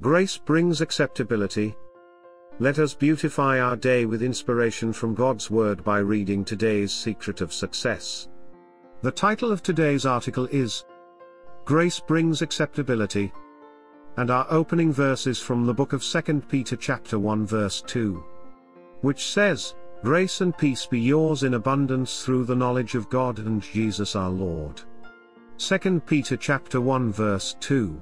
Grace brings acceptability. Let us beautify our day with inspiration from God's Word by reading today's Secret of Success. The title of today's article is Grace Brings Acceptability, and our opening verse is from the book of 2 Peter chapter 1 verse 2, which says, "Grace and peace be yours in abundance through the knowledge of God and Jesus our Lord." 2 Peter chapter 1 verse 2.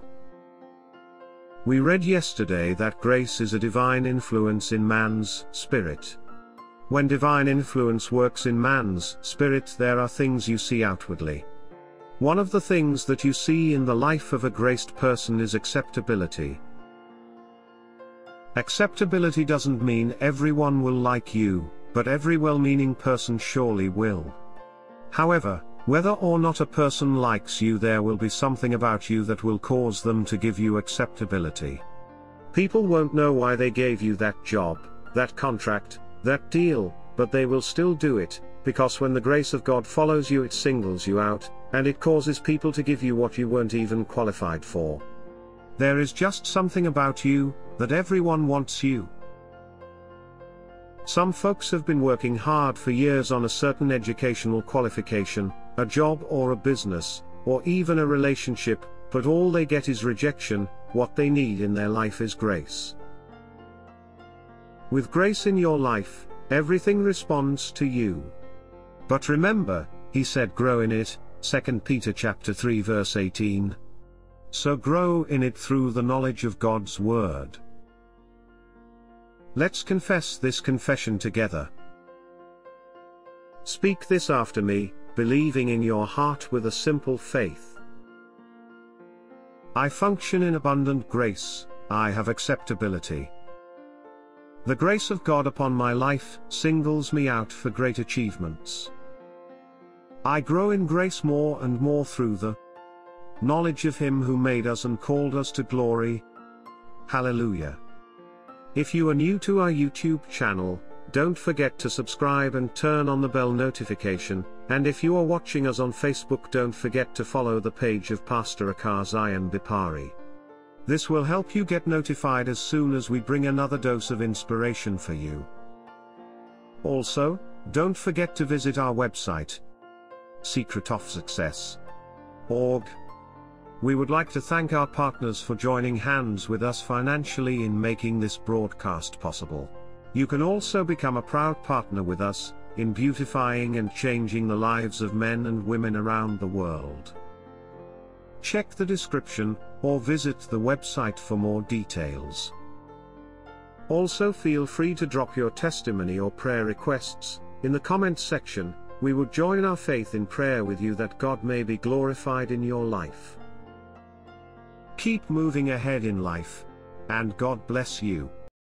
We read yesterday that grace is a divine influence in man's spirit. When divine influence works in man's spirit, there are things you see outwardly. One of the things that you see in the life of a graced person is acceptability. Acceptability doesn't mean everyone will like you, but every well-meaning person surely will. However, whether or not a person likes you, there will be something about you that will cause them to give you acceptability. People won't know why they gave you that job, that contract, that deal, but they will still do it, because when the grace of God follows you, it singles you out, and it causes people to give you what you weren't even qualified for. There is just something about you, that everyone wants you. Some folks have been working hard for years on a certain educational qualification, a job or a business, or even a relationship, but all they get is rejection. What they need in their life is grace. With grace in your life, everything responds to you. But remember, he said, grow in it, 2 Peter chapter 3 verse 18. So grow in it through the knowledge of God's Word. Let's confess this confession together. Speak this after me, believing in your heart with a simple faith. I function in abundant grace. I have acceptability. The grace of God upon my life singles me out for great achievements. I grow in grace more and more through the knowledge of Him who made us and called us to glory. Hallelujah. If you are new to our YouTube channel, don't forget to subscribe and turn on the bell notification, and if you are watching us on Facebook, don't forget to follow the page of Pastor Akarzayan Bipari. This will help you get notified as soon as we bring another dose of inspiration for you. Also, don't forget to visit our website, secretofsuccess.org. We would like to thank our partners for joining hands with us financially in making this broadcast possible. You can also become a proud partner with us, in beautifying and changing the lives of men and women around the world. Check the description, or visit the website for more details. Also feel free to drop your testimony or prayer requests in the comments section. We would join our faith in prayer with you that God may be glorified in your life. Keep moving ahead in life, and God bless you.